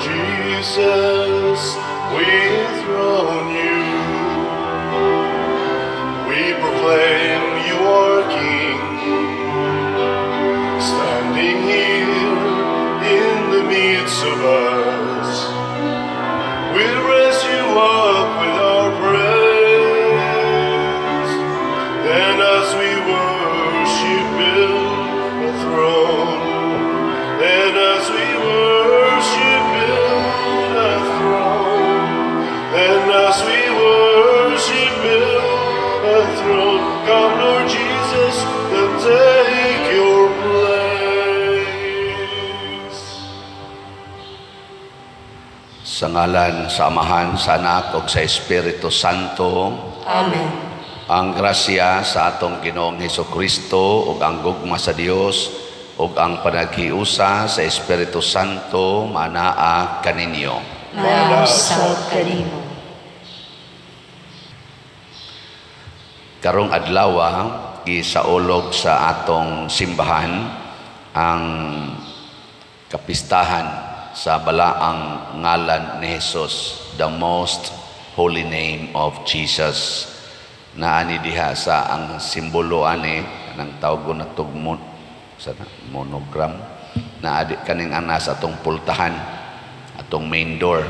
Jesus, we enthrone you. We proclaim you are King, standing here in the midst of us. We'll raise you up with our praise, and as we worship build a throne, and as we Sangalan samahan sanak og sa Espiritu Santo. Amen. Ang grasya sa atong Ginoong Hesukristo ug ang gugma sa Dios ug ang panaghiusa sa Espiritu Santo manaa kaninyo. Manaa sa kanimo. Karong adlaw gisaulog sa atong simbahan ang kapistahan sa balaang ngalan ni Jesus, the most holy name of Jesus. Naani diha sa ang simbolo ani kanang tawgon na tugmod sa monogram na adik kaning ana sa atong pultahan atong main door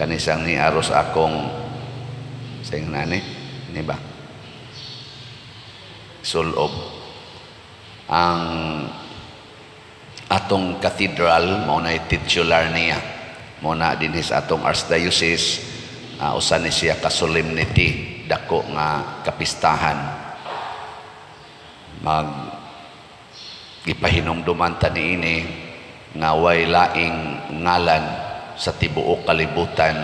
kanisang ni aros akong sing nani ni ba sulob ang atong cathedral mao na titular niya, mao na dinis atong archdiocese usan ni siya ka solemnity dako nga kapistahan mag gipahinomduman ta niini nga way laing ngalan sa tibuok kalibutan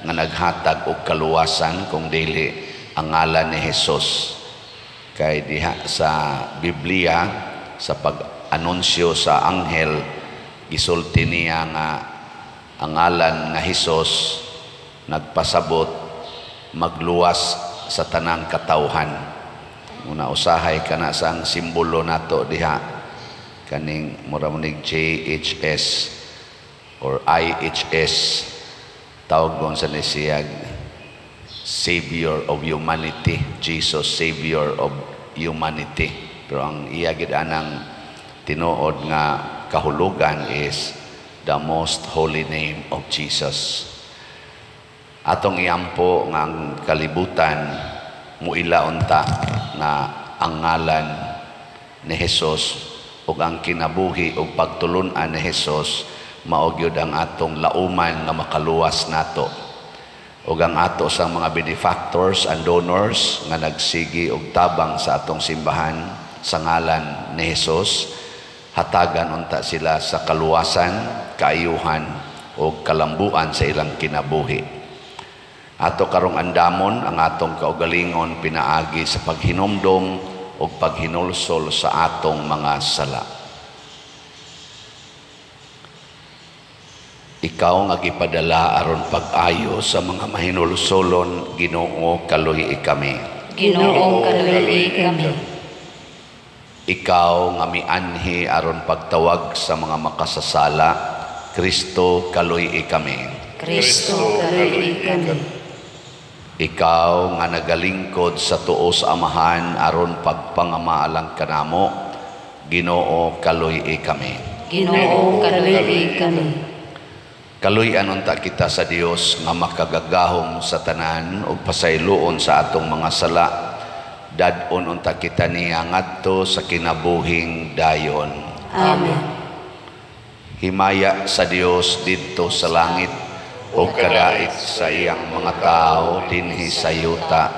nga naghatag og kaluwasan kung dili ang ngalan ni Jesus. Kay diha sa Biblia sa pag anunsyo sa anghel gisulti niya nga ang ngalan nga Hesus nagpasabot magluwas sa tanang katawhan. Una usahay kana sang simbolo nato diha kaning mura munig JHS or IHS tawgon sa nisiyag Savior of Humanity, Jesus Savior of Humanity. Pero ang iya gid anang tinuod nga kahulugan is the most holy name of Jesus. Atong iyampo nga ang kalibutan muilaon ta nga ang ngalan ni Jesus ug ang kinabuhi ug pagtulon-an ni Jesus mao gyud ang atong lauman nga makaluwas nato ug ang ato sang mga benefactors and donors nga nagsigi og tabang sa atong simbahan sa ngalan ni Jesus. Hatagan unta sila sa kaluwasan, kaayuhan o kalambuan sa ilang kinabuhi. Ato karong andamon ang atong kaugalingon pinaagi sa paghinomdom o paghinulsol sa atong mga sala. Ikaw nga gipadala aron pag-ayo sa mga mahinulsolon, Ginoo kaluhi kami. Ginoo kaluhi kami. Ikaw nga mianhi aron pagtawag sa mga makasasala, Kristo kaluy-i kami. Kristo kaluy-i kami. Ikaw nga nagalingkod sa tuo sa amahan aron pagpangamaalang kanamo, Ginoo kaluy-i kami. Ginoo kaluy-i kami. Kaluy-an unta kita sa Dios nga makagagahom sa tanan ug pasayloon sa atong mga sala. Dadon unta kita niya ngadto sa kinabuhing dayon. Amen. Himaya sa Dios didto sa langit o kadait sa iyang mga tao dinhi sa yuta.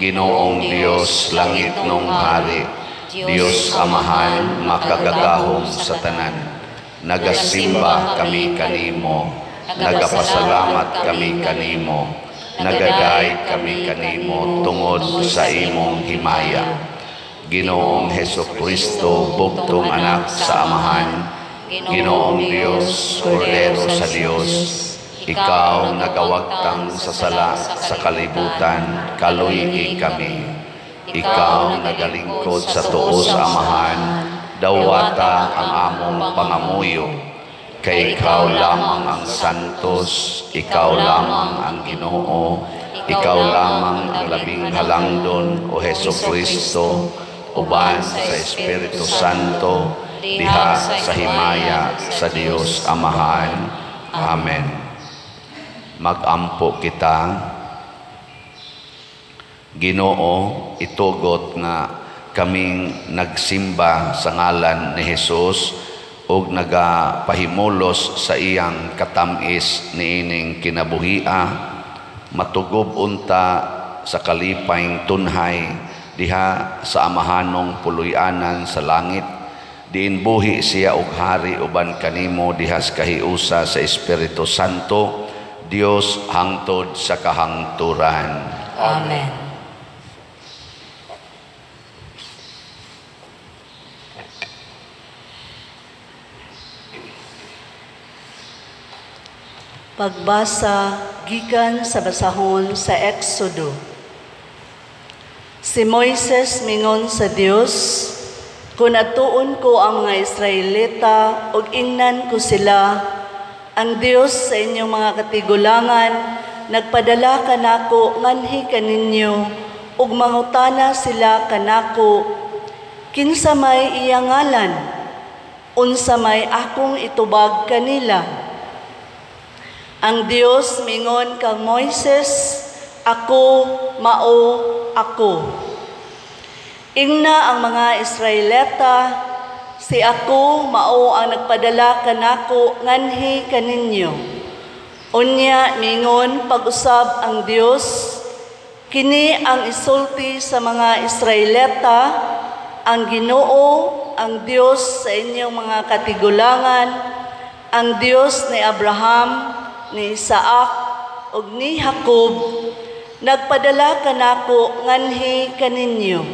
Ginoong Dios langit nung hari, Dios amahan makagagahom sa tanan. Nagasimba kami kanimo, nagapasalamat kami kanimo. Nagaday kami kanimo tungod sa imong himaya. Ginoong Hesukristo, bugtong anak sa amahan, Ginoong Dios, Kordero sa Dios, ikaw nagawagtang sa sala sa kalibutan, kaluy-i kami. Ikaw nagalingkod sa tuo sa amahan, dawata ang among pangamuyo. kay ikaw lamang ang santos, ikaw lamang ang Ginoo, ikaw lamang ang labing halangdon, o Hesukristo, uban sa Espiritu Santo, diha sa himaya sa Dios Amahan. Amen. Magampo kita. Ginoo, itugot nga kaming nagsimba sa ngalan ni Jesus ug nagapahimulos sa iyang katamis niining kinabuhia, matugob unta sa kalipayng tunhay diha sa amahanong puluyanan sa langit. Diinbuhi siya og hari uban kanimo diha sa kahiusa sa Espiritu Santo, Dios hangtod sa kahangturan. Amen. Pagbasa gikan sa basahon sa Exodo. Si Moses mingon sa Dios, kun atuon ko ang mga Israelita ug ingnan ko sila, ang Dios sa inyong mga katigulangan, nagpadala kanako nganhi kaninyo ug mangutana sila kanako, kinsa may iyang ngalan, unsa may akong itubag kanila. Ang Dios mingon kang Moises, ako mao ako. Ingna ang mga Israelita, si ako mao ang nagpadala kanako nganhi kaninyo. Unya mingon pag-usab ang Dios, kini ang isulti sa mga Israelita, ang Ginoo, ang Dios sa inyong mga katigulangan, ang Dios ni Abraham, ni Saak ug ni Hakob, nagpadala kanako nganhi kaninyo.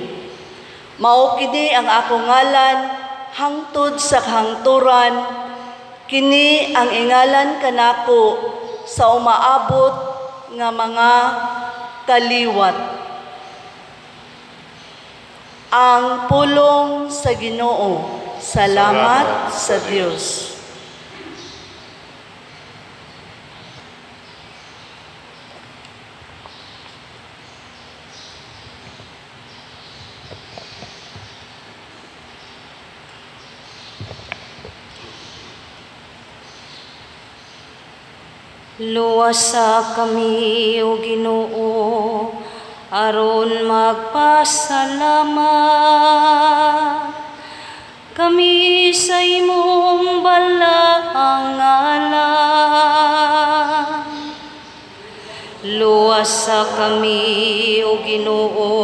Mao kini ang akong ngalan, hangtod sa kahangturan, kini ang ingalan kanako sa umaabot nga mga kaliwat. Ang pulong sa Ginoo. Salamat sa Dios. Luwasa kami, o Ginoo, aron magpasalamat kami sa imong balaang ngalan. Luwasa kami, o Ginoo,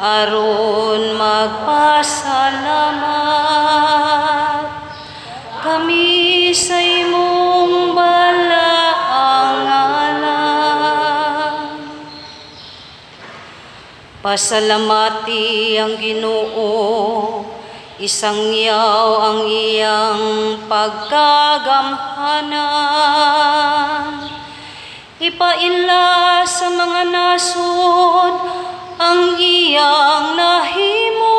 aron magpasalamat kami sa imong balaang pasalamati ang Ginoo, isang yaw ang iyang pagkagamhanan. Ipaila sa mga nasod ang iyang nahimo.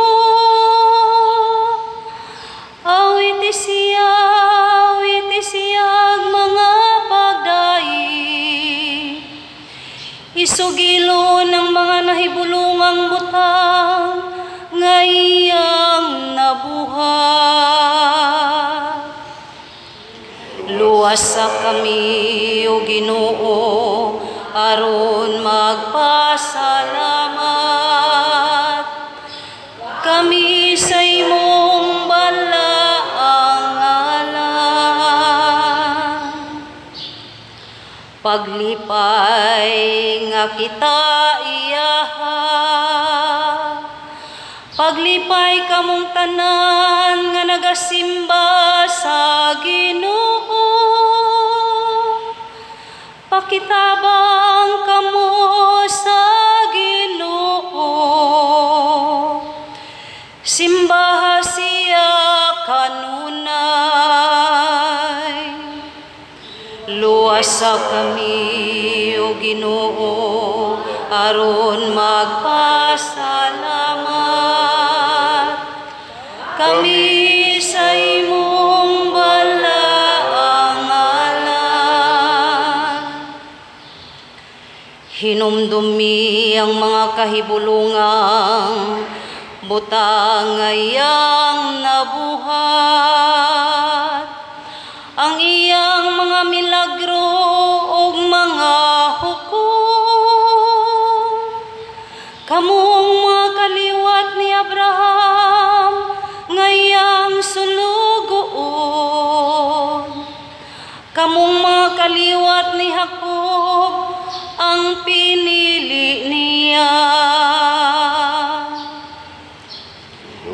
Awit isiyag mga pagdaig. Isugilo ng mga nahibulungang butang ngayang nabuhay. Luwasa kami, o Ginoo, aron magpasalamat kami sa imong balaang ngalan. Paglipay nga kita iyaha, paglipay kamong tanan nga nagasimba sa Ginoo. Pakitabang kamo sa Ginoo, simbaha siya kanunay. Luwasa kami, o Ginoo, aron magpasalamat kami sa imong balaang dinumdumi ang mga kahibulungang butangayang nabuhat. Ang iyang mga milagro o mga hukom, kamong mga kaliwat ni Abraham, ngayang sulugoon. Kamong mga kaliwat ni Hakob, ang pinili niya.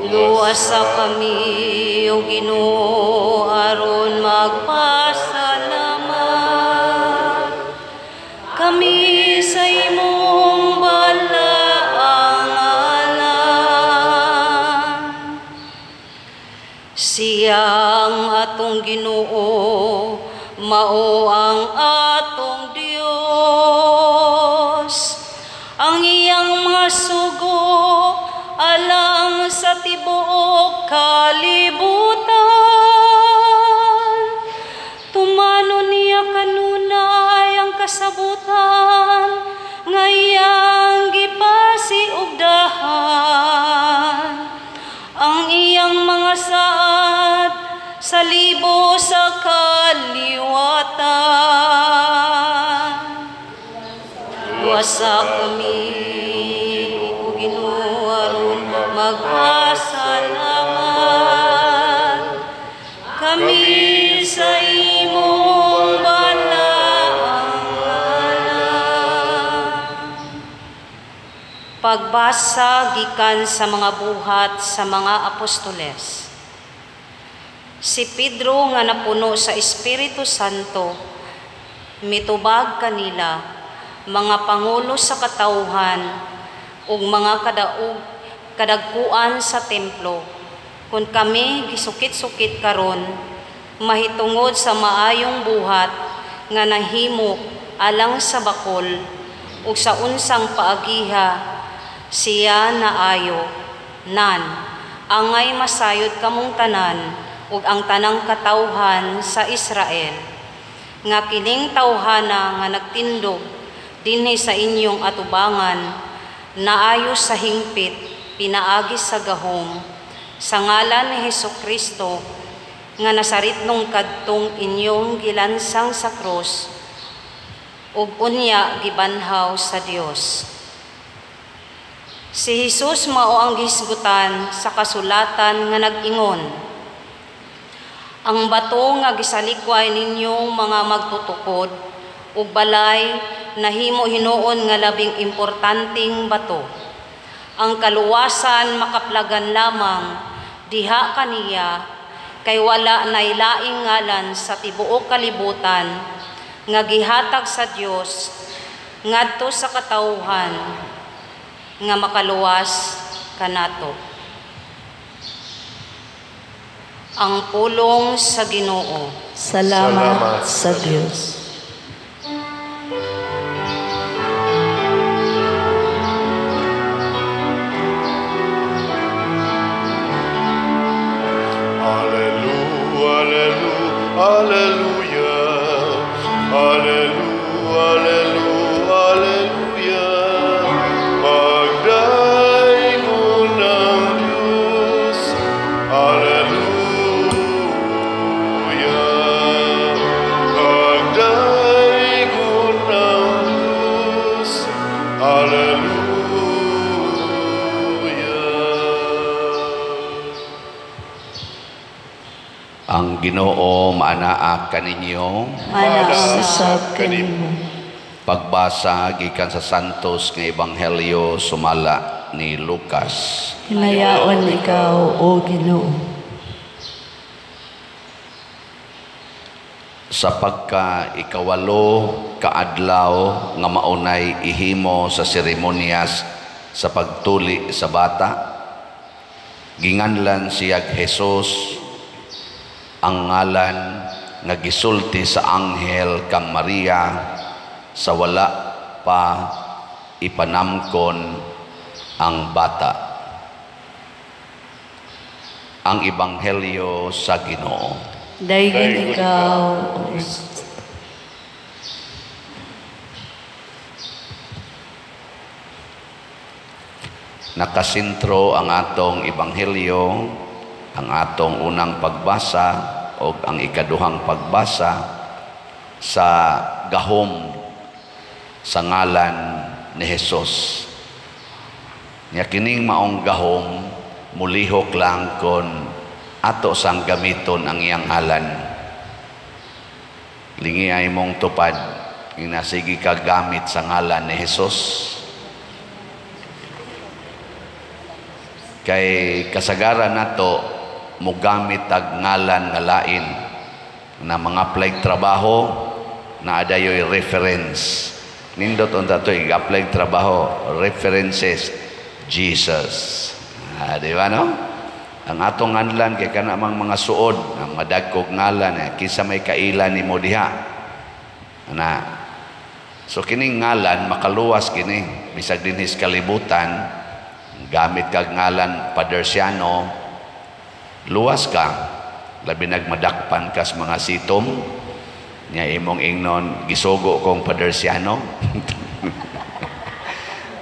Luwasa kami, O Ginoo, aron magpasalamat. Kami sa imong balaangalan. Siyang atong Ginoo, mao ang atong Dios. Ang iyang mga sugo alang sa tibuok kalibutan. Tumano niya kanunay ang kasabutan, ngayang gipasiugdahan. Ang iyang mga saad sa libo sa kaliwatan. Luwasa kami, magpasalamat. Kami sa imong balaangalan. Pagbasa gikan sa mga buhat sa mga apostoles. Si Pedro nga napuno sa Espiritu Santo, mitubag kanila mga pangulo sa katauhan ug mga kadaog kadagkuan sa templo. Kung kami gisukit-sukit karon, mahitungod sa maayong buhat nga nahimo alang sa bakol ug sa unsang paagiha siya naayo. Nan angay masayod kamong tanan ug ang tanang katawhan sa Israel, nga kining tawhana nga nagtindog dinhi sa inyong atubangan, naayo sa hingpit, pinaagi sa gahom, sa ngalan ni Hesukristo nga nasaritnong kadtong inyong gilansang sa krus ug unya gibanhaw sa Dios. Si Jesus mao ang gisgutan sa kasulatan nga nag-ingon, ang bato nga gisalikway ninyong mga magtutukod ug balay nahimo hinuon nga labing importanteng bato. Ang kaluwasan makaplagan lamang diha kaniya, kay wala nay laing ngalan sa tibuok kalibutan nga gihatag sa Dios ngadto sa katawhan nga makaluwas kanato. Ang pulong sa Ginoo. Salamat sa Dios. Alleluia, alleluia, alleluia, alleluia. Magdai ko ng Diyos. Alleluia. Magdai ko ng Diyos. Alleluia. Ang Ginoo maanaa kaninyo, maanasab kanimo. Pagbasa gikan sa Santos nga Ebanghelyo sumala ni Lucas. Himayaon ikaw, O Ginoo. Sa pagka ikawalo kaadlaw nga maunay ihimo sa seremonyas sa pagtuli sa bata, ginganlan siyag Hesus ang ngalan nga gisulti sa anghel kang Maria sa wala pa ipanamkon ang bata. Ang Ebanghelyo sa Ginoo. Dayon ikaw. nakasentro ang atong ebanghelyo, ang atong unang pagbasa o ang ikaduhang pagbasa sa gahom sa ngalan ni Jesus. Nya kining maong gahom mulihok lang kon ato sang gamiton ang iyang halan. Lingi ay mong tupad inasigi ka gamit sa ngalan ni Jesus. Kay kasagaran nato mugamit ag ngalan nga lain na mga apply trabaho na adayoy reference. Nindot unta to i-apply trabaho references Jesus. Ah, di ba no? Ang atong ngalan kay kana mang mga suod ang madagkog ngalan kisa may kailan ni mo diha. Ana. So kining ngalan makaluwas kini bisag dinhis kalibutan. Gamit kag ngalan Padersiano, luwas ka, labi nagmadakpan kas mga sitom, nya imong ingnon, gisugo kong Padersiano.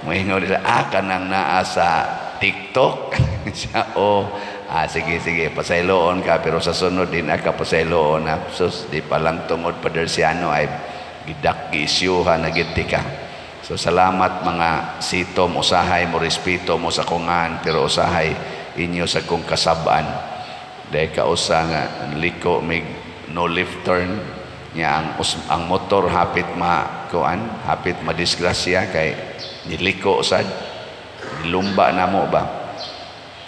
Moingon nila, kanang naa sa TikTok. Sige, pasayloon ka, pero sa sunod din ka pasayloon na, sus, di palang tungod Padersiano ay gidak-giisyuhan na giti ka. So salamat mga sitom, usahay mo respeto mo sa kungan pero usahay inyo sa kung kasabaan. Dahil kausa nga liko mig no left turn nya ang motor hapit ma kuan, hapit madisgrasya kay niliko sad lumba namo ba.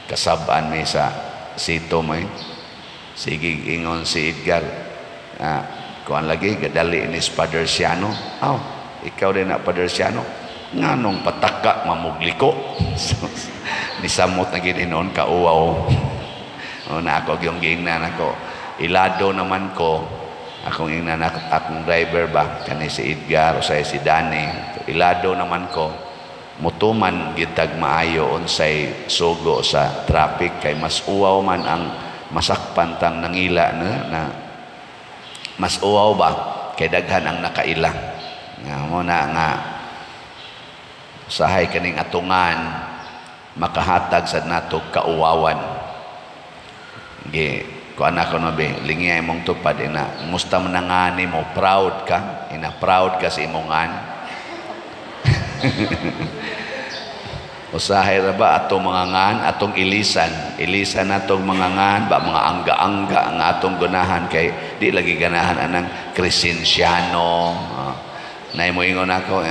Kasabaan mi sa sitom ay sige ingon si Edgar. Kuan lagi gadali ni Padersiano. Ikaw din na Padersiano nga nung pataka mamugliko nisamot na ginoon ka uwaw na ako yung gingnan ako ilado naman ko akong ingnan akong driver ba kani si Edgar o say si Danny ilado naman ko mutuman gitag maayo unsay sugo sa traffic kay mas uwaw man ang masakpantang nangila na mas uwaw ba kay daghan ang nakailang nga muna nga usahay kaning atungan makahatag sa nato kauwawan gi kuan ako no be lingay mong tupad ina musta manangani mo proud ka ina proud ka sa imong an usahay ra ba atong mga ngan atong ilisan natong mga ngan ba mga angga-angga ang atong gunahan kay di lagi ganahan anang Kristensyano na mo ingon ako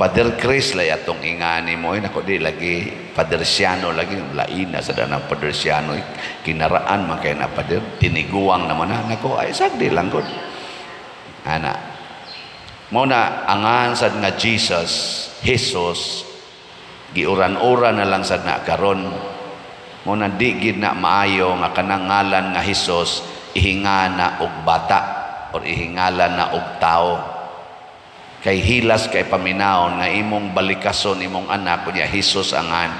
Father Chris lay atong ingani mo nako di lagi Padersiano lagi lain na sada nang Padersiano kinaraan man kay na Pader tiniguang naman nako ay sagdi lang gud ana mo na angan sad nga Jesus giuran-uran na lang sad na karon mo na di gid na maayo nga kanang ngalan nga Jesus ihingana og bata or ihingalan na og tao kay hilas kay paminaon nga imong balikason imong anak kunya Hesus angan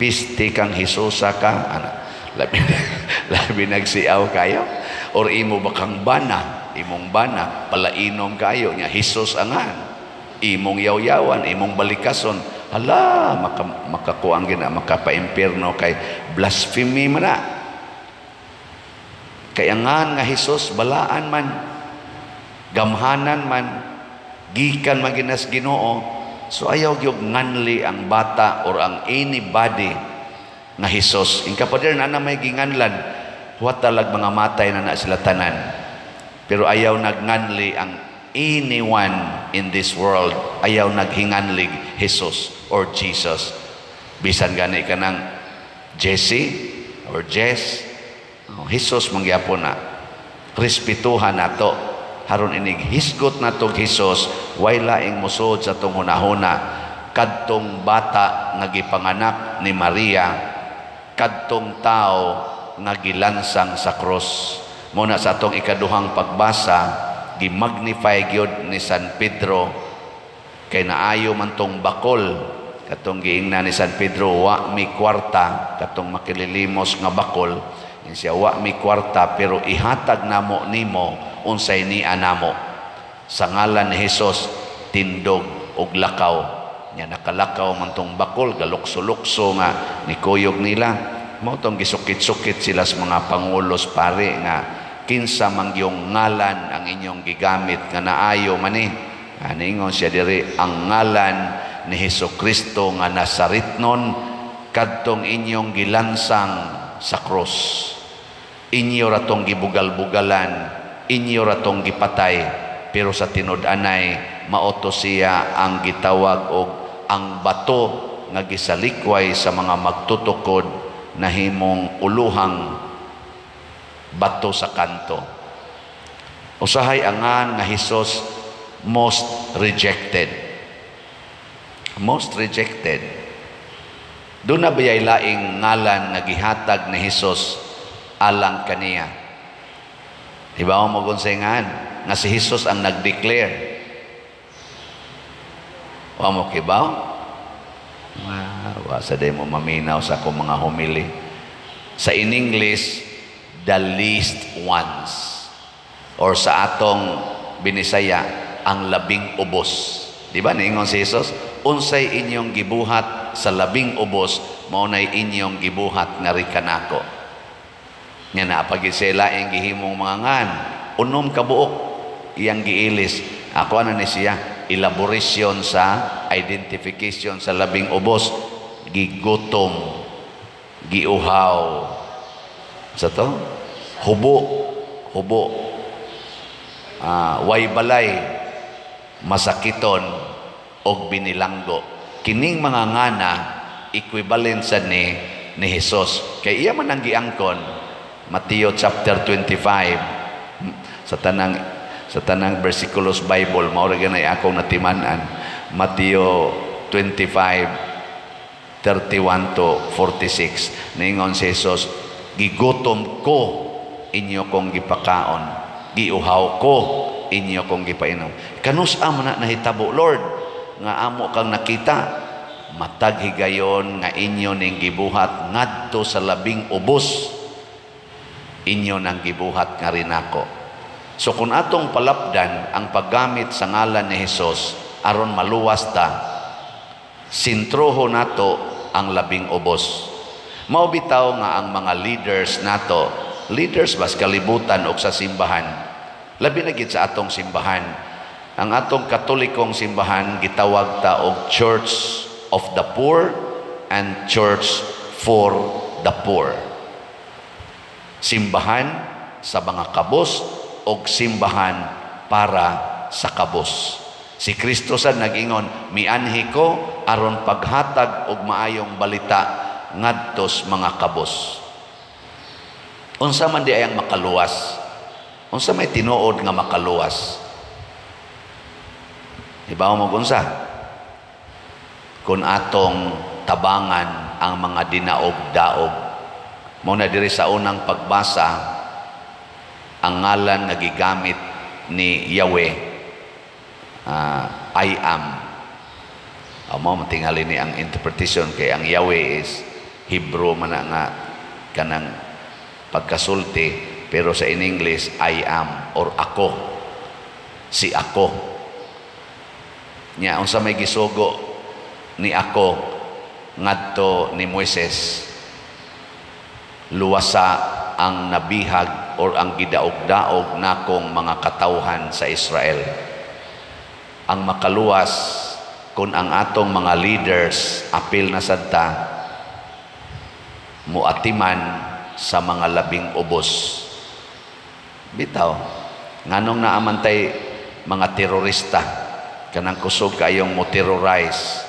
piste kang Hesusa ka ana labi nagsiaw kayo or imo bakang bana imong bana palainom kayo nya Hesus angan imong yaw-yawan imong balikason hala makakuang gina makapaimpirno kay blasphemy man na. Kaya nga Hesus balaan man gamhanan man gikan maginas Ginoo so ayaw gyud nganli ang bata or ang anybody nga Hesus in kapader na may ginganlan watalag mga matay na sila tanan pero ayaw nagnganli ang anyone in this world ayaw naghinganlig Hesus or Jesus bisan gani kanang Jesse or Jess Hesus manggyapo na respetuhan nato haron inig hisgot nato Hesus wayla ing musod sa tunghunahuna kadtong bata nga gipanganak ni Maria kadtong tao nga gilansang sa krus muna sa atong ikaduhang pagbasa gimagnify gyud ni San Pedro kay naayo man tong bakol katong giingna ni San Pedro wa mi kwarta katong makililimos nga bakol siya wa mi kwarta pero ihatag namo nimo unsay ni anamo sa ngalan ni Hesus tindog og lakaw nya nakalakaw man tong bakol galukso-lukso nga nikuyog nila mao tong gisukit-sukit sila sa mga pangulos pare nga kinsa man gyung ngalan ang inyong gigamit nga naayo man ni aningon siya diri ang ngalan ni Hesukristo nga Nazaretnon kadtong inyong gilansang sa krus inyo ra tong gibugal-bugalan inyo ra tong gipatay pero sa tinud-anay maoto siya ang gitawag og ang bato nga gisalikway sa mga magtutukod na himong uluhang bato sa kanto. Usahay angan nga Hesus most rejected. Most rejected. Doon na bayay laing ngalan nga gihatag ni Hesus alang kaniya. Diba mo magunsengan nga si Hesus ang nag-declare wa mo kibaw? Wa sa day mo maminaw sa akong mga homily. Sa in English, the least ones. Or sa atong Binisaya, ang labing ubos. Di ba niingon si Jesus? Unsay inyong gibuhat sa labing ubos, maunay inyong gibuhat nga rikanako. Nga napagisela ang gihimong mga ngan. Unom kabuok, iyang giilis. Ako ano ni siya? Elaboration sa identification sa labing ubos gigutom giuhaw sa to hubo way balay masakiton og binilanggo kining mga ngana equivalent sa ni Hesus kay iya man ang giangkon Mateo chapter 25 sa tanang versikulos Bible mao ra ganay akong natiman-an Mateo 25:31 to 46 ningon si Jesus gigutom ko inyo kong gipakaon giuhaw ko inyo kong gipainom kanusa man na nahitabo Lord nga amo kang nakita matag higayon nga inyo ning gibuhat ngadto sa labing ubos inyo nang gibuhat nga rin ako. So kung atong palapdan ang paggamit sa ngalan ni Hesus aron maluwas ta sintroho nato ang labing ubos. Mao bitaw nga ang mga leaders nato, leaders bas kalibutan og sa simbahan. Labi na gid sa atong simbahan. Ang atong Katolikong simbahan gitawag ta og Church of the Poor and Church for the Poor. Simbahan sa mga kabos og simbahan para sa kabos. Si Kristo sad nag-ingon, mianhi ko aron paghatag og maayong balita ngadtos mga kabos. Unsa man di ayang makaluwas? Unsa may tinuod nga makaluwas? Ibaw mo unsa? Kun atong tabangan ang mga dinaog-daog. Muna diri sa unang pagbasa ang ngalan nga gigamit ni Yahweh I am amo matingali ni ang interpretation kay ang Yahweh is Hebrew man nga kanang pagkasulti pero sa in English I am or ako si ako nya unsa may gisugo ni ako ngadto ni Moses luwasa ang nabihag or ang gidaog-daog nakong mga katawhan sa Israel. Ang makaluwas kung ang atong mga leaders apil na sadta muatiman sa mga labing ubos. Bitaw, nganong naamantay mga terorista kanang kusog kayong mo-terrorize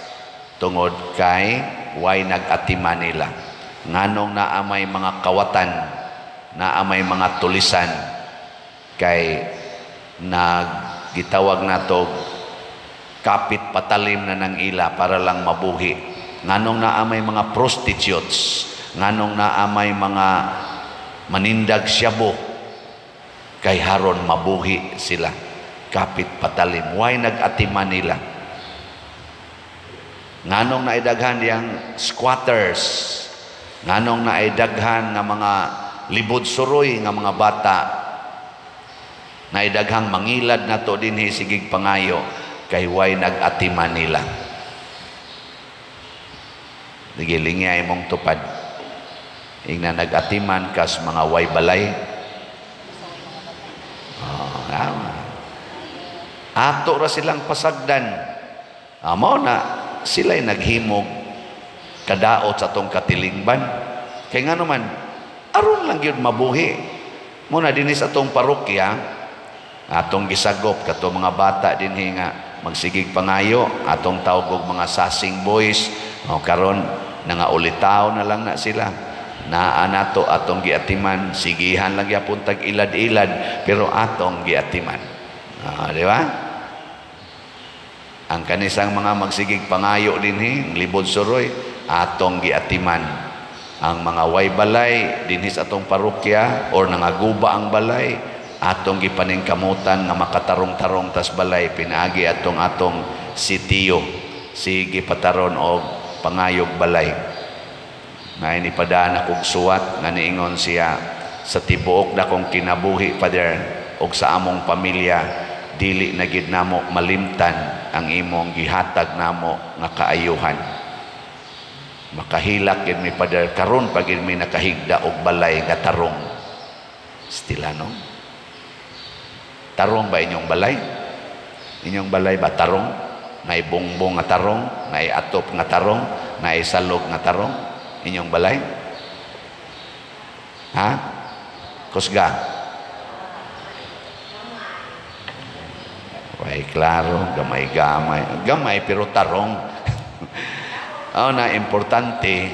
tungod kay way nag-atiman nila. Nganong naamay mga kawatan na amay mga tulisan kay nagitawag nato kapit patalim na ng ila para lang mabuhi nganong na amay mga prostitutes nganong na amay mga manindag syabo kay haron mabuhi sila kapit patalim why nagatiman nila nganong naidaghan yang squatters nganong naidaghan nga mga libod suroy nga mga bata na idaghang mangilad na to din sigig pangayo kay way nag-atiman nila Nagilingya imong tupad. Ingna nagatiman kas mga way balay. Ato ra silang pasagdan. Mao na sila'y naghimog kadaot sa tong katilingban. Kaya nga naman, aron lang yun mabuhi. Muna dinis atong parokya, atong gisagop, kato mga bata din hinga, magsigig pangayo, atong tawgog mga sasing boys. O karon, nangaulitaw na lang na sila. Naa nato atong giatiman, sigihan lang yapon tag ilad-ilad, pero atong giatiman. Di ba? Ang kanisang mga magsigig pangayo dinhi libod suroy atong giatiman. Ang mga way balay dinhi sa atong parokya or nangaguba ang balay atong gipaningkamutan nga makatarong-tarong tas balay pinaagi atong sitiyo sige pataron og pangayog balay. May nipadaan akong suwat nga niingon siya sa tibuok dakong kinabuhi Father og sa among pamilya dili na gid namo malimtan ang imong gihatag namo nga kaayuhan. Makahilak gid mi Padre karon pag gid mi nakahigda og balay nga tarong. Stila no? Tarong ba inyong balay? Inyong balay ba tarong? May bongbong nga tarong, may atop nga tarong, may salog nga tarong inyong balay? Ha? Kusga. Ay, klaro, gamay-gamay. Gamay, pero tarong. O na, importante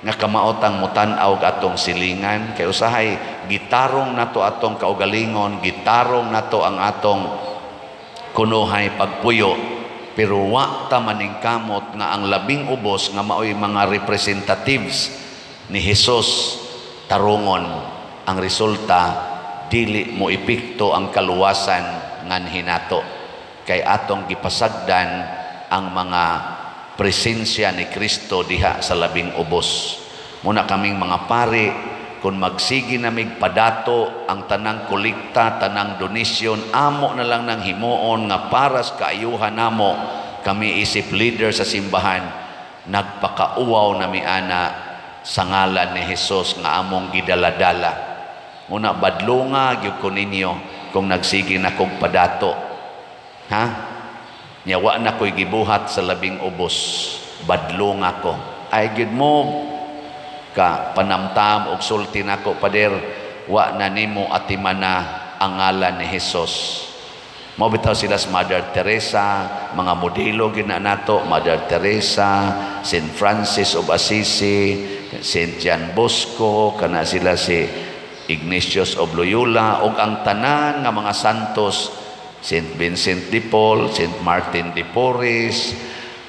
nga kamaotang mutanaw atong silingan. Kay usahay, gitarong na to atong kaugalingon, gitarong na to ang atong kunuhay pagpuyo. Pero wa ta maningkamot nga ang labing ubos nga maoy mga representatives ni Jesus tarungon. Ang resulta, dili mo ipikto ang kaluwasan ngan hinato. Kay atong gipasagdan ang mga presensya ni Kristo diha sa labing ubos. Muna kaming mga pari, kung magsigi namig padato ang tanang kolekta, tanang donation, amo na lang ng himuon nga paras kaayuhan namo, kami isip leader sa simbahan, nagpakauaw na miana sa ngalan ni Jesus nga among gidaladala. Muna badlunga gyud ko ninyo kung nagsigi na kong padato. Ha? Nyawa na ko'y gibuhat sa labing ubos. Badlong ako. Ay, good move. Ka, panamtam, uksultin ako, Pader. Wa na nimo atimana ang ngalan ni Jesus. Mabitaw sila sa Mother Teresa, mga modelo gina nato, Mother Teresa, Saint Francis of Assisi, Saint John Bosco, kana sila si Ignatius of Loyola, o ang tanan nga mga santos, Saint Vincent de Paul, Saint Martin de Porres,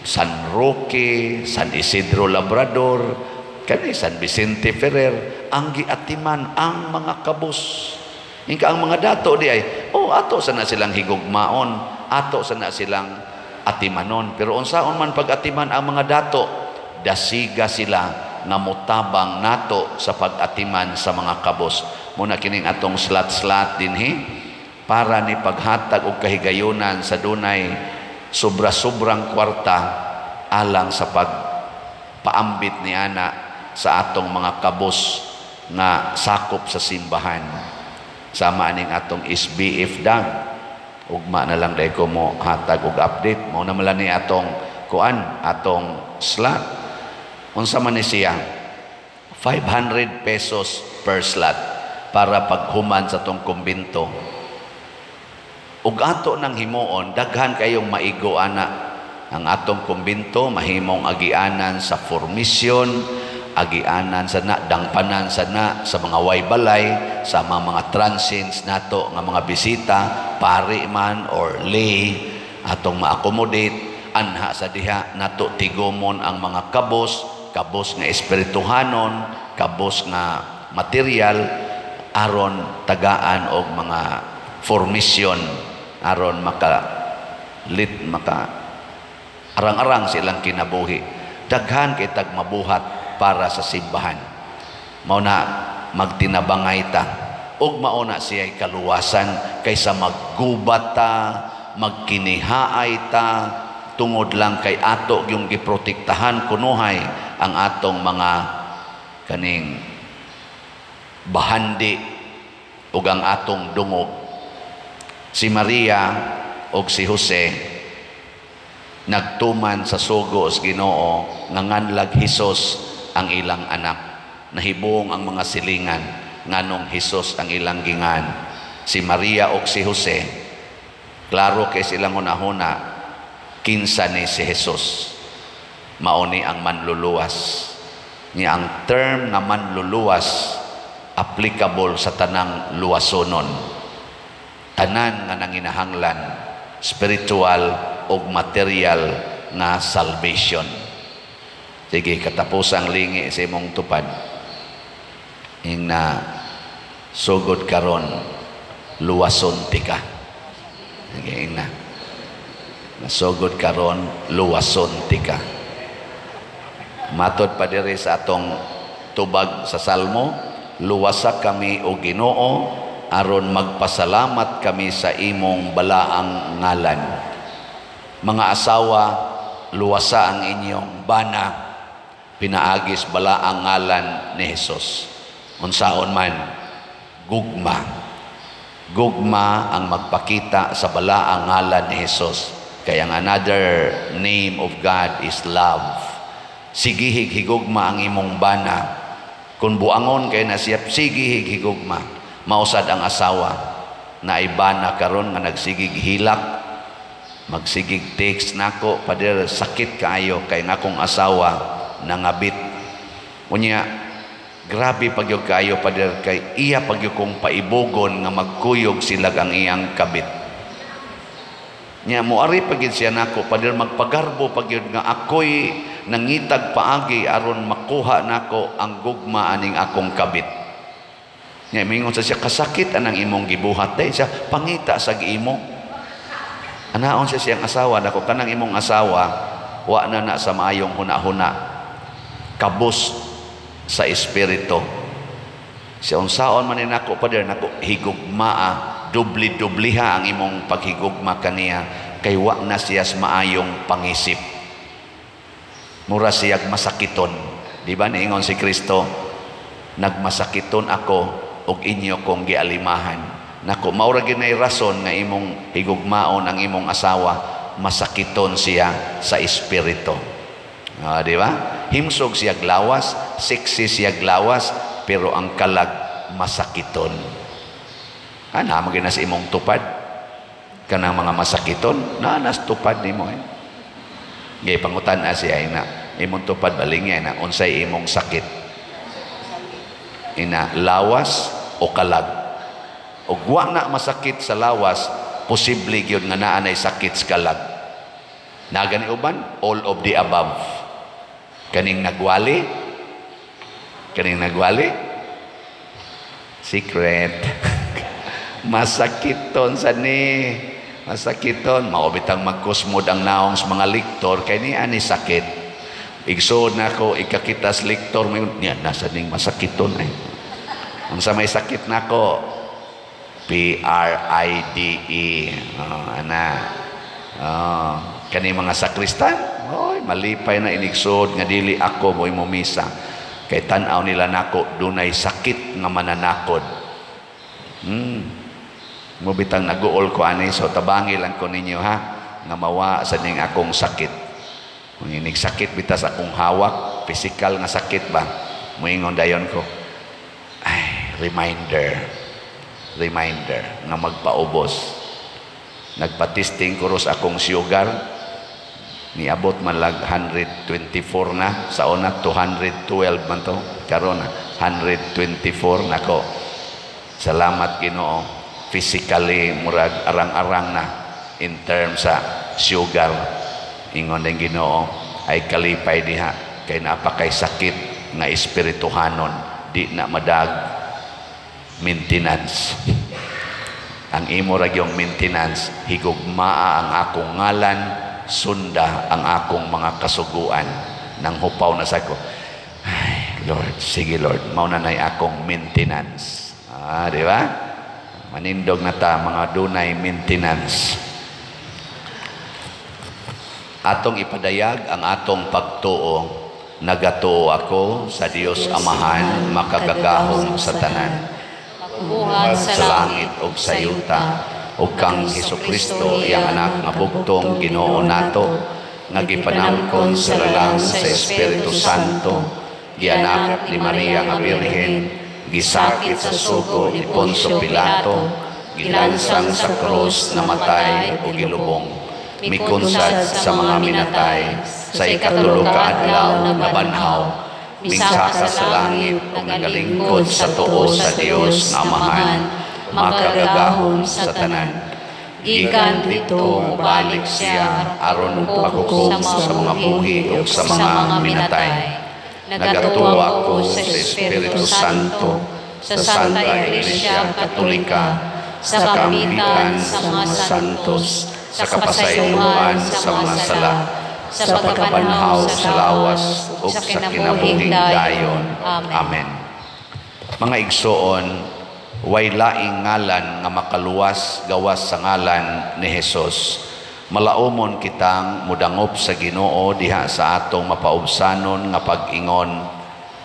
San Roque, San Isidro Labrador, kani San Vicente Ferrer, ang giatiman ang mga kabus. Ingka ang mga dato di ay, ato sana silang higugmaon, ato sana silang atimanon. Pero unsaon man pag-atiman ang mga dato, dasiga sila nga motabang nato sa pag-atiman sa mga kabus. Muna kining atong slat-slat dinhi. Para ni paghatag og kahigayunan sa dunay sobra-sobrang kwarta alang sa pagpaambit ni ana sa atong mga kabos na sakop sa simbahan. Sama aning atong SBF dag. Ugma na lang dai ko mo hatag og update. Mao na mala ni atong kuan, atong slot. Unsa man ni siya? 500 pesos per slot para paghuman sa tong kumbento. Ug ato nang himuon, daghan kayong maigo ana. Ang atong kumbinto, mahimong agianan sa formisyon, agianan sa na, dangpanan sa na, sa mga waybalay, sa mga transients nato, nga mga bisita, pari man or lay, atong ma-accommodate, anha sa diha, nato tigomon ang mga kabos, kabos nga espirituhanon, kabos nga material, aron tagaan og mga formisyon, aron maka arang-arang silang kinabuhi. Daghan kay tag mabuhat para sa simbahan. Mao na magtinabangay ta ug mao na siya'y kaluwasan kaysa maggubat ta, magkinihaay ta tungod lang kay ato yung giprotektahan kunuhay ang atong mga kaning bahandi ug ang atong dungog. Si Maria ug si Jose nagtuman sa sugo sa Ginoo nganganlag Hesus ang ilang anak. Nahibong ang mga silingan nganong Hesus ang ilang gingan. Si Maria ug si Jose klaro kay silang hunahuna kinsa ni si Hesus. Mauni ang manluluwas niya. Ang term na manluluwas applicable sa tanang luwasonon, tanan nga nanginahanglan spiritual o material na salvation. Sige, katapusang lingi sa imong tupad ing na sugod karon luwason tika. Sige, ing na nasugod karon luwason tika. Matod pa diri sa atong tubag sa Salmo, luwasa kami o Ginoo aron magpasalamat kami sa imong balaang ngalan. Mga asawa, luwasa ang inyong bana, pinaagis balaang ngalan ni Hesus. Unsaon man, gugma. Gugma ang magpakita sa balaang ngalan ni Hesus. Kaya another name of God is love. Sigihig higugma ang imong bana. Kung buangon kay na siya, sigihig higugma. Mausad ang asawa na ibana karon nga nagsigig hilak, magsigig text nako pader sakit kaayo kay nakong asawa nangabit. Unya grabe pagyog kaayo pader kay iya pagyog kong paibogon nga magkuyog silag ang iyang kabit. Nya moari pagyud siya nako pader magpagarbo pagyud nga akoy nangitag paagi aron makuha nako ang gugma aning akong kabit. Nya mingon sa siya, kasakit anang imong gibuhat day siya, pangita sa giimo. Anaon sa siyang asawa nako, kanang imong asawa wa na na sa maayong hunahuna, kabus sa espiritu. Siya unsaon man nako pader nako higugmaa, dubli-dubliha ang imong paghigugma kaniya kay wa na siya sa maayong pangisip. Mura siyag masakiton. Di ba niingon si Kristo, nagmasakiton ako og inyo kong gialimahan. Nako, maura ginay rason nga imong higugmaon ang imong asawa, masakiton siya sa espiritu. Di ba? Himsog siyag lawas, sexy siyag lawas, pero ang kalag masakiton. Ana magina sa imong tupad kanang mga masakiton, nanas tupad nimo eh. Ngay pangutan na siya ina, imong tupad baling na unsay imong sakit ina, lawas o kalag. O wa na masakit sa lawas, posible gyud nga naanay sakit sa kalag. Nagani uban, all of the above. Kaning nagwali secret masakiton sa ni. Masakiton, maobitang magkusmod ang naong sa mga liktor, kaya niya ni sakit. Igsood na ako, ikakitas liktor, niya, nasa ning masakiton eh. Ang sa may sakit na ako, PRIDE. Kani mga sakristan, malipay na inigsood, nga dili ako mo'y mumisa. Kaya tanaw nila nako, dunay sakit nga mananakod. Mubitang naguol ko ani, so tabangi lang ko ninyo ha, nga mawa sa ning akong sakit. Muinig sakit bitas akong hawak, physical nga sakit ba? Muingon dayon ko, ay, reminder nga magpaubos. Nagpa-testing ko ros akong sugar, niabot man lag 124 na, sa una 212 man to, karon 124 na ko. Salamat Ginoo. Physically murag arang-arang na in terms sa sugar. Ingon ng Ginoo ay kalipay diha kay napakay sakit nga espirituhanon, di na madag maintenance. Ang imo ra gyung maintenance, higugmaa ang akong ngalan, sunda ang akong mga kasuguan. Nang hupaw na sa ko, ay Lord, sige Lord, mao na nay akong maintenance. Di ba? Manindog na ta mga dunay maintenance. Atong ipadayag ang atong pagtuo Nagato ako sa Dios Amahan makagagahom sa tanan. Pagbuhat sa langit o sa yuta o kang Hesukristo iyang anak nga bugtong Ginoo nato nga gipanangkon sa lalang sa Espiritu Santo gianak ni Maria nga birhen gisakit sa sugo ni Pontio Pilato gilansang sa krus namatay o gilubong mikunsad sa mga minatay sa ikatulog kaadlaw na banhaw mingsaka sa langit o nagalingkod sa tuo sa Dios na Amahan makagagahom sa tanan. Gikan dito balik siya aron paghukom sa mga buhi o sa mga minatay. Nagatuwa ko sa Espiritu Santo sa Santa Iglesia Katolika sa kamitan sa mga santos sa kapasayuhan sa mga sala sa pagkapanhaw sa lawas o sa kinabuhing dayon. Amen. Mga igsoon, way laing ngalan nga makaluwas gawas sa ngalan ni Hesus. Malaumon kitang mudangop sa Ginoo diha sa atong mapaubsanon nga pag-ingon,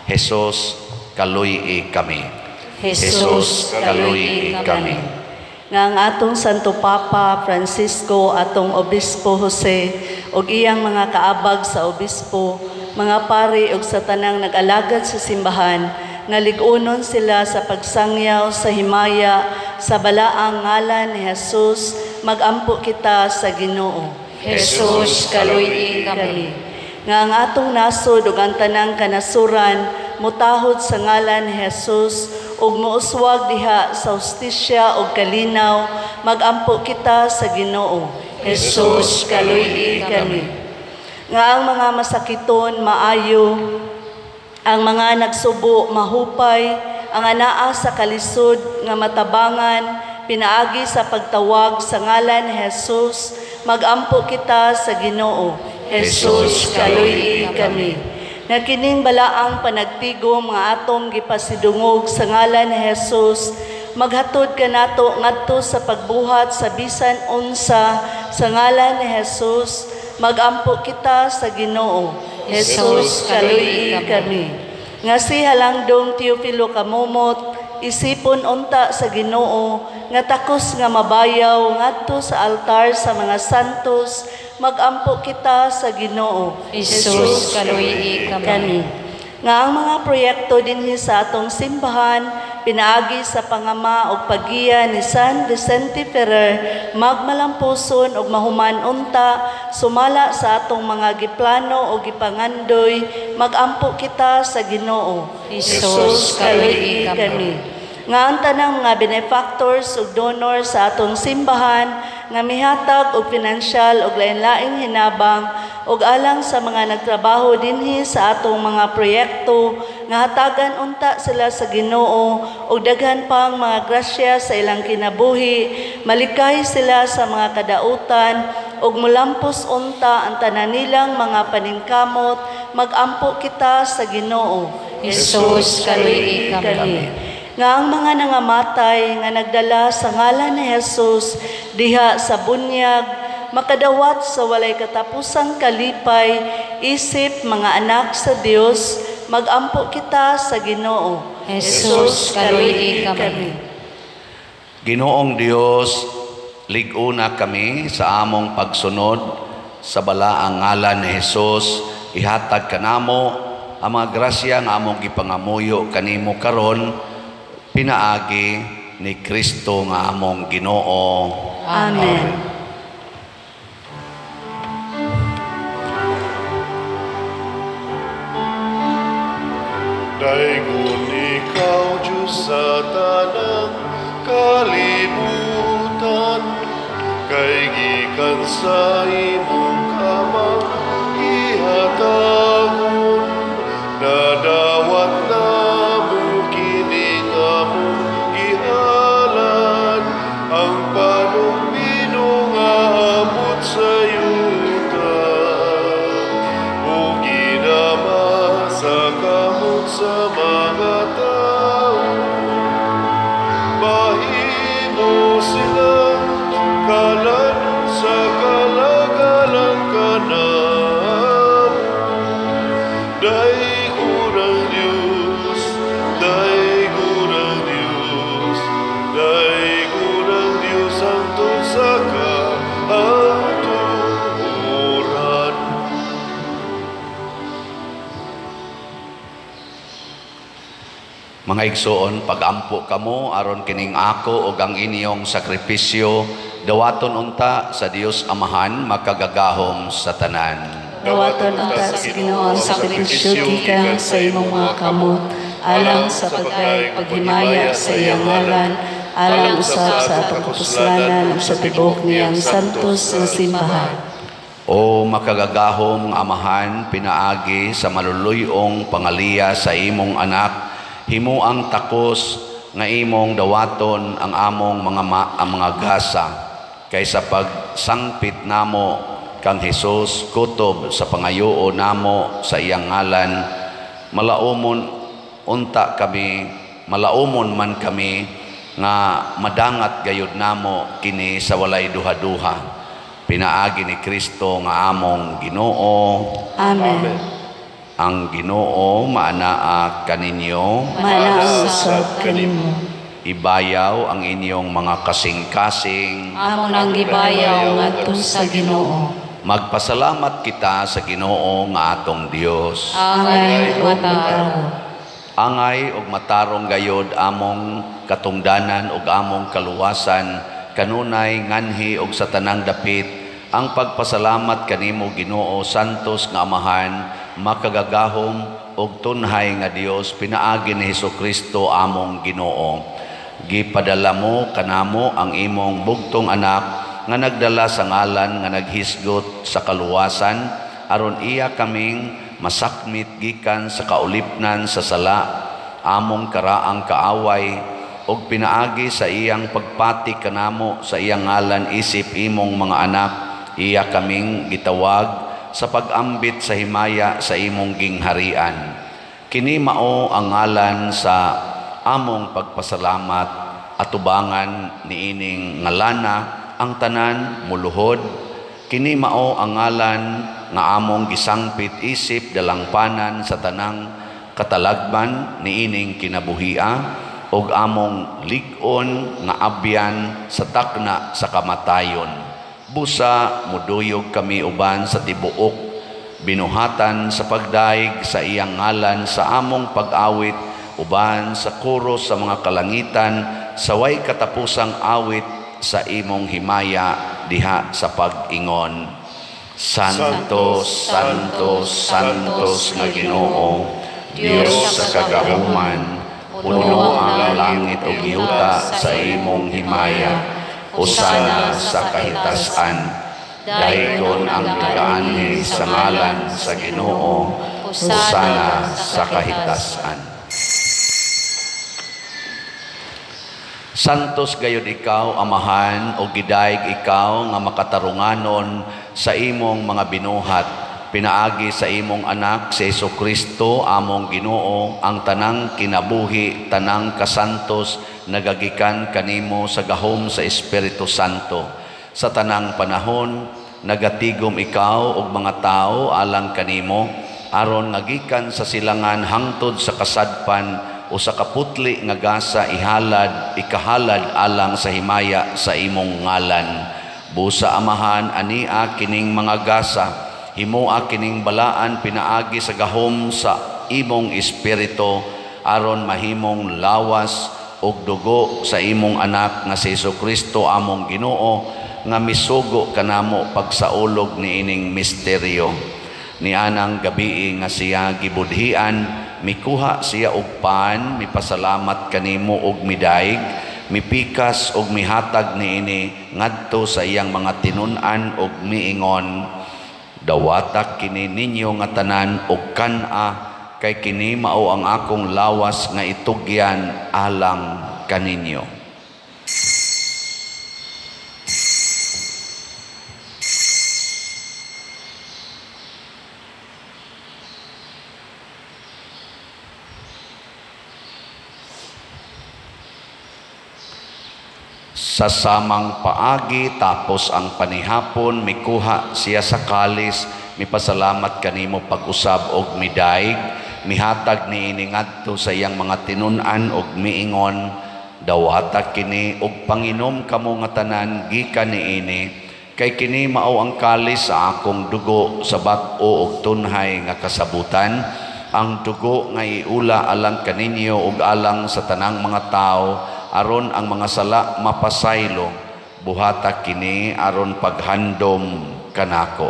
Hesus, kaluy-i kami. Hesus, kaluy-i kami. Ngang atong Santo Papa Francisco, atong Obispo Jose, o iyang mga kaabag sa obispo, mga pari o sa tanang nag-alagad sa simbahan, naligunon sila sa pagsangyaw, sa himaya, sa balaang ngalan ni Jesus, magampo kita sa Ginoo. Jesus, kaluy-i kami. Ngang atong nasod o ang tanang kanasuran, mutahod sa ngalan ni Jesus, ug mouswag diha sa hustisya ug kalinaw, magampo kita sa Ginoo. Hesus, kaluy-i kami. Nga ang mga masakiton maayo, ang mga nagsubo mahupay, ang anaa sa kalisod nga matabangan, pinaagi sa pagtawag sa ngalan ni Hesus, magampo kita sa Ginoo. Hesus, kaluy-i kami. Nga kining balaang panagtigom nga atong gipasidungog sa ngalan ni Hesus, maghatod kanato ngadto sa pagbuhat sa bisan unsa sa ngalan ni Hesus, magampo kita sa Ginoo. Hesus, kaluy-i kami. Nga si Halangdong Teofilo Kamumot, isipon unta sa Ginoo, nga takos nga mabayaw ngadto sa altar sa mga santos, magampo kita sa Ginoo. Hesus, kaluy-i kami. Nga ang mga proyekto dinhi sa atong simbahan, pinaagi sa pangama o paggiya ni San Vicente Ferrer, magmalampuson o mahuman unta, sumala sa atong mga giplano o gipangandoy, magampo kita sa Ginoo. Hesus, kaluy-i kami. Nga ang tanang mga benefactors o donor sa atong simbahan, nga mihatag o pinansyal o lain-laing hinabang o alang sa mga nagtrabaho dinhi sa atong mga proyekto, nga hatagan unta sila sa Ginoo o daghan pang mga grasya sa ilang kinabuhi, malikay sila sa mga kadautan o mulampos unta ang tanan nilang mga paningkamot, magampo kita sa Ginoo. Hesus, kaluy-i kami. Nga ang mga nangamatay nga nagdala sa ngalan ni Hesus diha sa bunyag, makadawat sa walay katapusang kalipay, isip mga anak sa Dios, magampo kita sa Ginoo. Hesus, kaluy-i kami. Ginoong Dios, lig-una kami sa among pagsunod sa balaang ngalan ni Hesus, ihatag kanamo ang mga grasya nga among gipangamuyo kanimo karon, pinaagi ni Kristo nga among Ginoo. Amen. Daigon ikaw, Diyos sa tanang kalibutan, kay gikan sa imong kamang ihatagon, nadawat na sila kalan sa kalagalan. Mga igsoon, pagampo kamo aron kining ako ogang iniyong sakripisyo, dawaton unta sa Dios Amahan makagagahom sa tanan. Dawaton unta sa Ginoo sakripisyo gikan sa imong mga kamot, alang sa pagay paghimaya sa iyang ngalan, alang usab sa pagkukuslanan sa tibok niyang santos nga simbahan. O makagagahom Amahan, pinaagi sa maluluyong pangaliya sa imong anak, himuang takos nga imong dawaton ang among mga gasa kaysa pagsangpit namo kang Hesus kutob sa pangayo namo sa iyang ngalan. Malaumon man kami nga madangat gayud namo kini sa walay duha-duha, pinaagi ni Kristo nga among Ginoo. Amen, amen. Ang Ginoo maanaa kaninyo, maanaa usab kaninyo. Ibayaw ang inyong mga kasing-kasing, amon ang gibayaw ngadto sa Ginoo. Magpasalamat kita sa Ginoo nga atong Dios. Angay ug matarong, gayod among katungdanan ug among kaluwasan, kanunay nganhi ug sa tanang dapit ang pagpasalamat kanimo Ginoo santos nga Amahan, makagagahom og tunhay nga Dios, pinaagi ni Hesukristo among Ginoo. Gipadala mo kanamo ang imong bugtong anak nga nagdala sa ngalan nga naghisgot sa kaluwasan, aron iya kaming masakmit gikan sa kaulipnan sa sala among karaang kaaway, og pinaagi sa iyang pagpati kanamo sa iyang ngalan isip imong mga anak, iya kaming gitawag sa pag-ambit sa himaya sa imong gingharian. Kini mao ang ngalan sa among pagpasalamat, atubangan ni ining ngalana ang tanan muluhod. Kini mao ang ngalan nga among gisangpit isip dalangpanan sa tanang katalagman ni ining kinabuhia, og among lig-on nga abyan sa takna sa kamatayon. Busa muduyog kami uban sa tibuok binuhatan sa pagdaig sa iyang ngalan sa among pag-awit uban sa kuro sa mga kalangitan, saway katapusang awit sa imong himaya diha sa pag-ingon. Santo, santo, santos nga Ginoo, Dios sa kagahuman, puno ang langit ug yuta sa imong himaya. Usana sa kahitasan, daigon ang nagaanhi sa ngalan sa Ginoo, usana sa kahitasan. Santos gayud ikaw, Amahan, o gidaig ikaw nga makatarunganon sa imong mga binuhat, pinaagi sa imong anak si Hesukristo among Ginoo ang tanang kinabuhi, tanang kasantos nagagikan kanimo sa gahom sa Espiritu Santo. Sa tanang panahon nagatigom ikaw og mga tao alang kanimo, aron nagikan sa silangan hangtod sa kasadpan o sa kaputli nga gasa ikahalad alang sa himaya sa imong ngalan. Busa Amahan, ania kining mga gasa, himua kining balaan pinaagi sa gahom sa imong Espiritu, aron mahimong lawas og dugo sa imong anak nga si Hesukristo among Ginoo, nga misugo kanamo pagsaulog niining misteryo. Nianang gabii nga siya gibudhian, mikuha siya og pan, mipasalamat kanimo og midaig, mipikas og mihatag niini ngadto sa iyang mga tinun-an og miingon. Dawatak kini ninyo nga tanan og kana, kay kini mao ang akong lawas nga itugyan alang kaninyo. Sa samang paagi tapos ang panihapon, mikuha siya sa kalis, Mipasalamat kanimo pag-usab og midaig, mihatag ni iningadto sa iyang mga tinun-an og miingon, dawata kini og panginom kamo nga tanan gikan niini, kay kini mao ang kalis sa akong dugo sa bag-o og tunhay nga kasabutan, ang dugo nga iula alang kaninyo og alang sa tanang mga tao, aron ang mga sala mapasaylong, buhata kini aron paghandom kanako.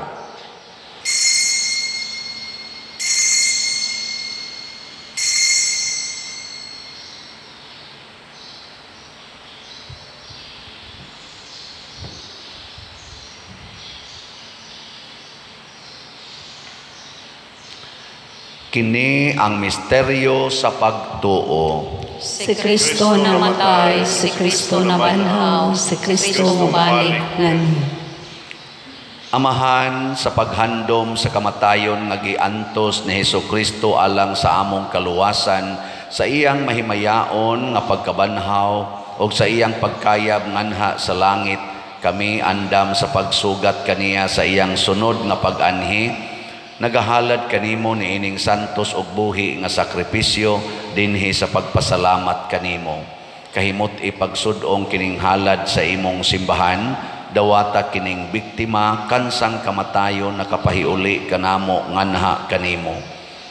Kini ang misteryo sa pagtuo. Si Kristo namatay, si Kristo nabanhaw, si Kristo mubalik ngani. Amahan, sa paghandom sa kamatayon nga giantos ni Hesukristo alang sa among kaluwasan, sa iyang mahimayaon nga pagkabanhaw o sa iyang pagkayab nganha sa langit, kami andam sa pagsugat kaniya sa iyang sunod nga pag-anhi. Nagahalad kanimo ni ining santos og buhi nga sakripisyo dinhi sa pagpasalamat kanimo. Kahimot ipagsudong kining halad sa imong simbahan, dawata kining biktima kansang kamatayon nakapahiuli kanamo nganha kanimo.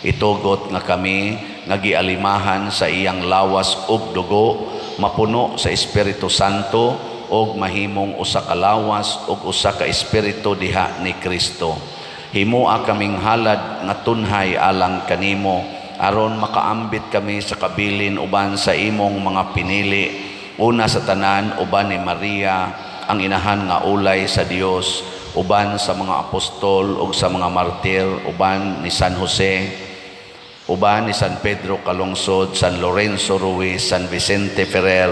Itugot nga kami nga gialimahan sa iyang lawas ug dugo, mapuno sa Espiritu Santo og mahimong usa ka lawas ug usa ka espiritu diha ni Kristo. Himua kaming halad nga tunhay alang kanimo, aron makaambit kami sa kabilin uban sa imong mga pinili, una sa tanan uban ni Maria, ang inahan nga ulay sa Dios, uban sa mga apostol ug sa mga martir, uban ni San Jose, uban ni San Pedro Calongso, San Lorenzo Ruiz, San Vicente Ferrer,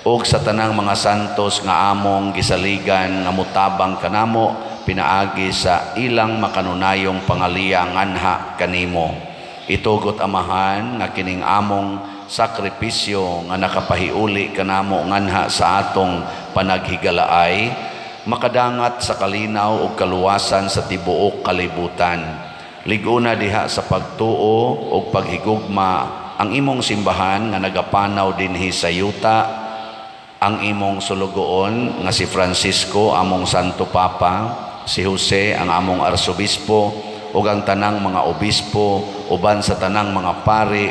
ug sa tanang mga santos nga among gisaligan nga mutabang kanamo pinaagi sa ilang makanunayong pangalianganha kanimo. Itugot amahan nga kining among sakripisyo nga nakapahiuli kanamo nganha sa atong panaghigalaay, makadangat sa kalinaw ug kaluwasan sa tibuok kalibutan. Liguna diha sa pagtuo ug paghigugma ang imong simbahan nga nagapanaw dinhi sa yuta, ang imong sulugoon nga si Francisco among Santo Papa, si Jose ang among arsobispo ug ang tanang mga obispo uban sa tanang mga pari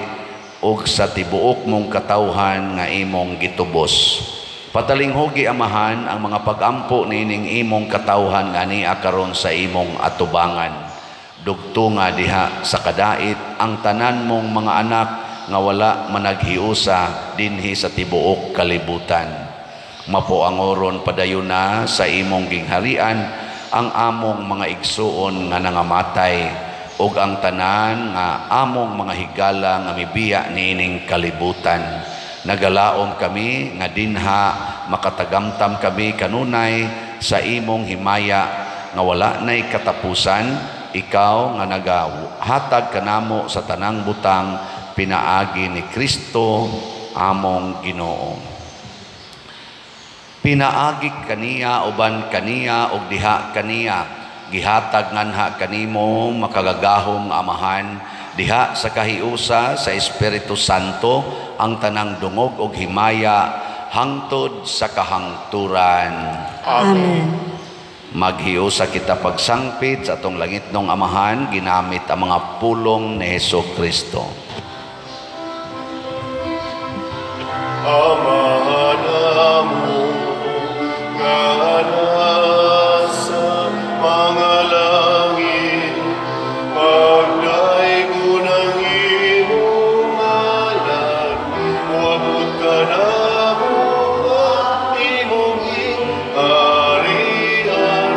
ug sa tibuok mong katawhan nga imong gitubos. Patalinghogi amahan ang mga pagampo nining imong katawhan nga ni akaron sa imong atubangan. Dugtunga diha sa kadait ang tanan mong mga anak nga wala managhiusa dinhi sa tibuok kalibutan. Mapoangoron padayon na sa imong gingharian ang among mga igsuon nga nangamatay ug ang tanan nga among mga higala nga mibiya niining kalibutan. Nagalaom kami nga dinha makatagamtam kami kanunay sa imong himaya nga wala nay katapusan, ikaw nga nagahatag kanamo sa tanang butang pinaagi ni Kristo among Ginoo. Pinaagi kaniya uban kaniya og diha kaniya gihatag nganha kanimo makagagahong amahan diha sa kahiusa sa Espiritu Santo ang tanang dungog og himaya hangtod sa kahangturan. Amen. Maghiusa kita pagsangpit sa atong langitnong amahan ginamit ang mga pulong ni Hesukristo. Amahan amo sa mga langit, pagdai ko ng iyong alam, wabot ka na buhat imong harian,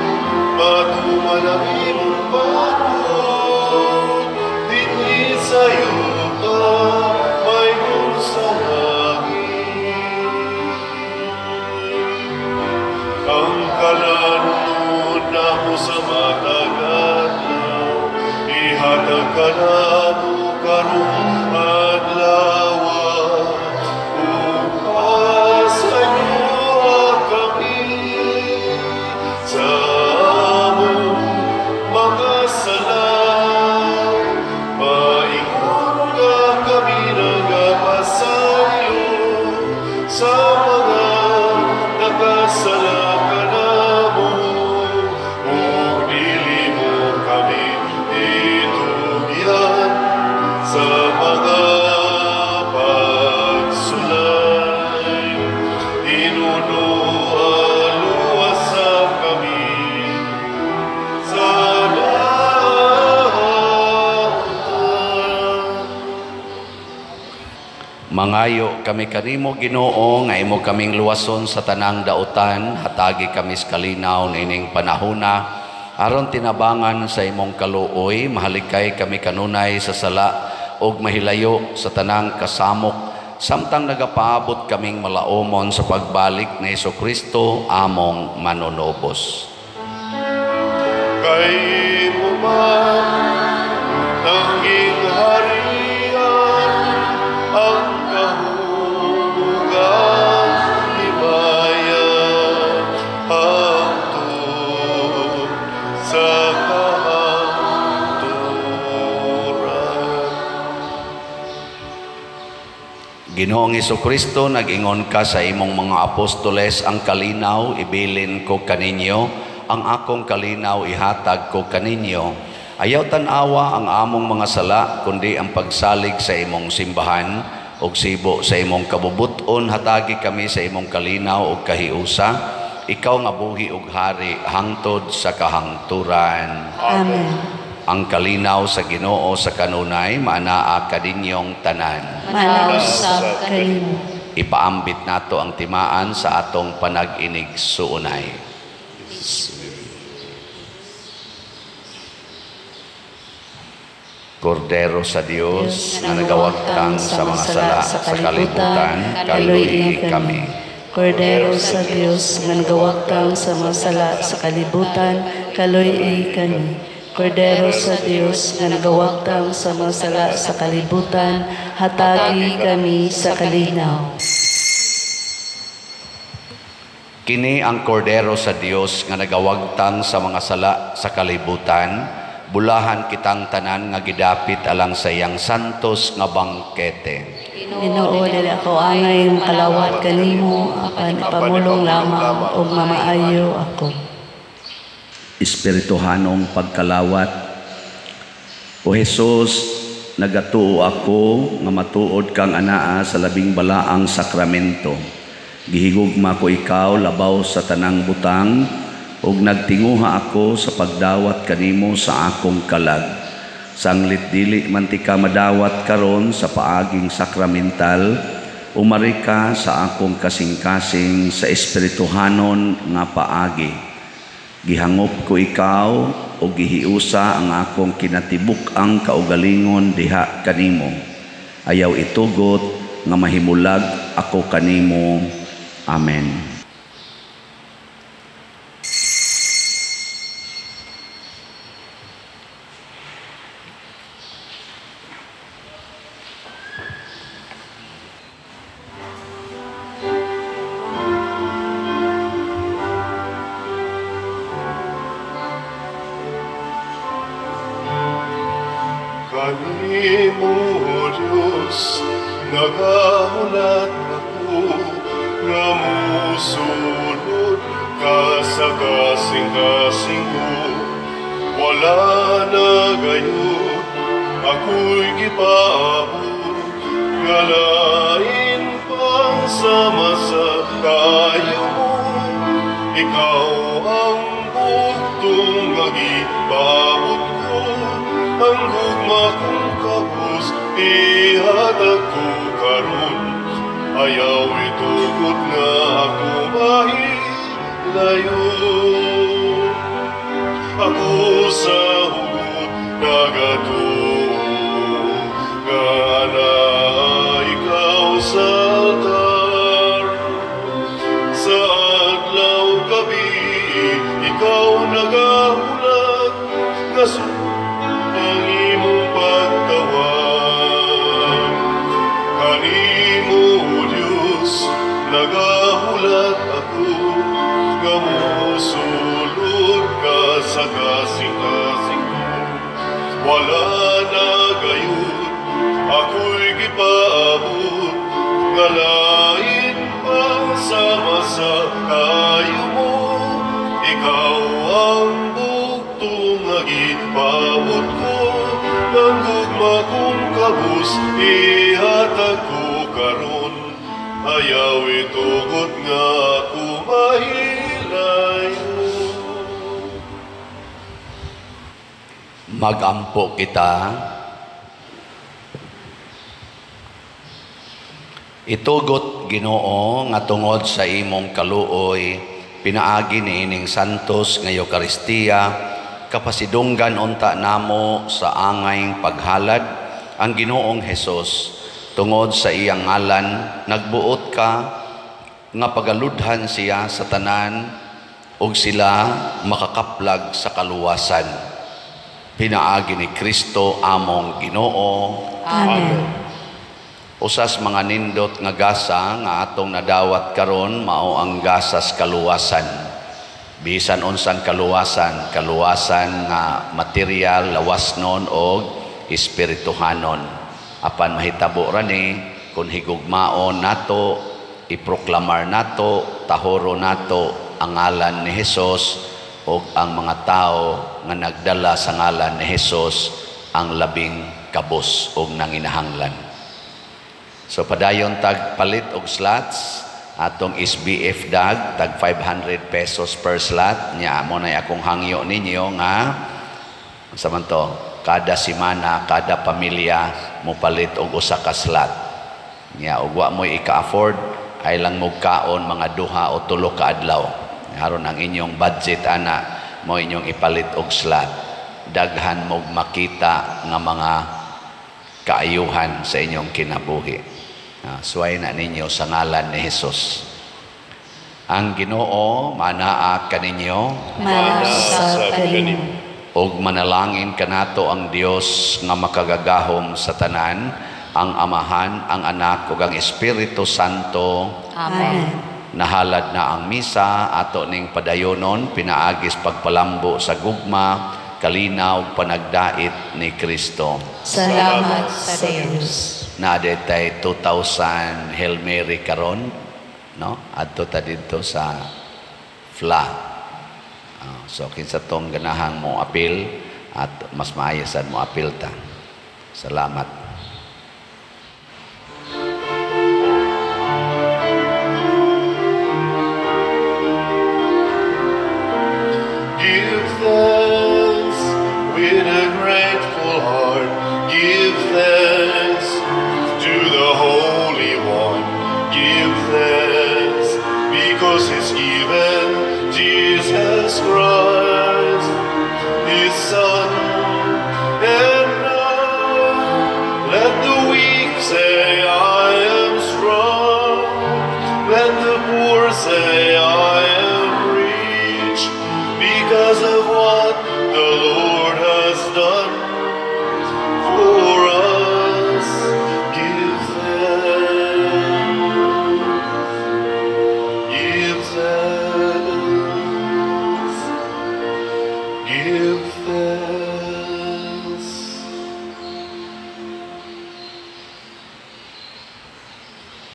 patumanang imong patut, dinhi sa'yo ka may gusto langit. Mangayo kami kanimo Ginoo nga imo kaming luwason sa tanang dautan, hatagi kami sa kalinaw nining panahuna aron tinabangan sa imong kaluoy. Mahalikay kami kanunay sa sala ug mahilayo sa tanang kasamok, samtang nagapaabot kaming malaomon sa pagbalik ni Hesukristo among manonobos. Kay uman tanging harian ang Ginoong Hesukristo, nag-ingon ka sa imong mga apostoles, ang kalinaw ibilin ko kaninyo, ang akong kalinaw ihatag ko kaninyo. Ayaw tanawa ang among mga sala, kundi ang pagsalig sa imong simbahan, og sibo sa imong kabubuton, hatagi kami sa imong kalinaw og kahiusa. Ikaw nga buhi og hari hangtod sa kahangturan. Amen. Ang kalinaw sa Ginoo sa kanunay, manaa kaninyong tanan. Manaw sa kanimo. Ipaambit nato ang timaan sa atong panag-inig suunay. Kordero sa Dios na nagawagtang sa mga sala sa kalibutan, kaluy kami. Kordero sa Dios na nagawagtang sa mga sala sa kalibutan, kaluy kami. Kordero sa Dios na nagawagtang sa mga sala sa kalibutan, hatagi kami sa kalinaw. Kini ang Kordero sa Dios nga nagawagtang sa mga sala sa kalibutan, bulahan kitang tanan nga gidapit alang sa iyang santos nga bangkete. Ginoo, dili ako angay makalawat kanimo, apan ipamulong lamang ug mamaayo ako. Espirituhanong pagkalawat. O Hesus, nagatuo ako nga matuod kang anaa sa labing balaang sakramento. Gihigugma ko ikaw labaw sa tanang butang ug nagtinguha ako sa pagdawat kanimo sa akong kalag. Sanglit dili man ti ka madawat karon sa paaging sakramental, umari ka sa akong kasing-kasing sa espirituhanon nga paagi. Gihangop ko ikaw o gihiusa ang akong kinatibuk ang kaugalingon diha kanimo. Ayaw itugot nga mahimulag ako kanimo. Amen. Magampo kita. Itugot Ginoo nga tungod sa imong kaluoy, pinaagi ni ining santos nga Eucharistia, kapasidunggan unta namo sa angayng paghalad ang Ginoong Hesus. Tungod sa iyang ngalan nagbuot ka nga pagaludhan siya sa tanan ug sila makakaplag sa kaluwasan. Pinaagi ni Kristo among Ginoo. Amen. Usas mga nindot nga gasa nga atong nadawat karon mao ang gasas kaluwasan. Bisan unsang kaluwasan, kaluwasan nga material, lawasnon og espirituhanon. Apan mahitabo ra ni kun higugmaon nato, iproklamar nato, tahoro nato ang ngalan ni Hesus og ang mga tao nga nagdala sa ngalan ni Hesus ang labing kabus og nanginahanglan. So padayon tag palit og slots atong SBF dag tag 500 pesos per slot nya mo na akong hangyo ninyo nga sa manto kada semana kada pamilya mo palit og usa ka slot nya ug wa mo ika-afford ay lang mo kaon mga duha o tulo ka adlaw aron ang inyong budget ana mo inyong ipalit og slot daghan mo makita nga mga kaayuhan sa inyong kinabuhi. Suway na ninyo sa ngalan ni Jesus. Ang Ginoo manaa kaninyo og manalangin kanato ang Dios nga makagagahom sa tanan, ang Amahan, ang Anak ug ang Espiritu Santo. Amen. Nahalad na ang misa ato ning padayonon pinaagis pagpalambo sa gugma kalinaw panagdait ni Kristo. Salamat sa Diyos. Na detay 2,000 Hail Mary karon, no? Adto ta didto sa FLA. So kinsa tong ganahang mo apil at mas maayosan mo apil ta. Salamat. Say